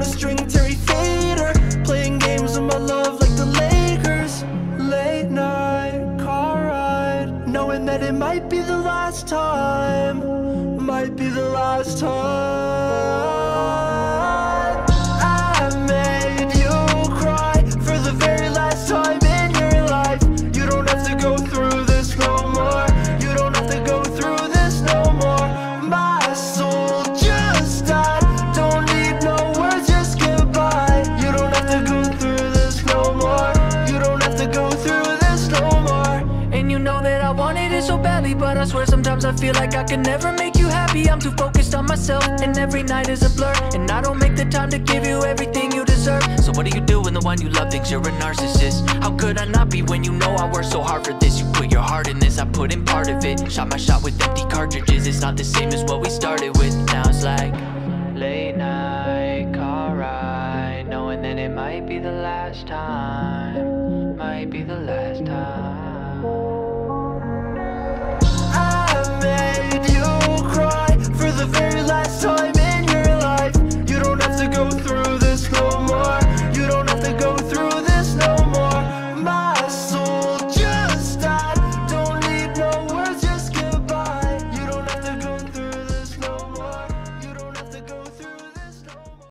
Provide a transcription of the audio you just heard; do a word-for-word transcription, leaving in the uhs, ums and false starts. on a string, Terry Fator, playing games with my love like the Lakers. Late night car ride, knowing that it might be the last time, might be the last time. So badly, but I swear sometimes I feel like I can never make you happy. I'm too focused on myself, and every night is a blur, and I don't make the time to give you everything you deserve. So what do you do when the one you love thinks you're a narcissist? How could I not be when you know I worked so hard for this? You put your heart in this, I put in part of it. Shot my shot with empty cartridges, it's not the same as what we started with. Now it's like late night car ride, knowing that it might be the last time, might be the last time. Go through.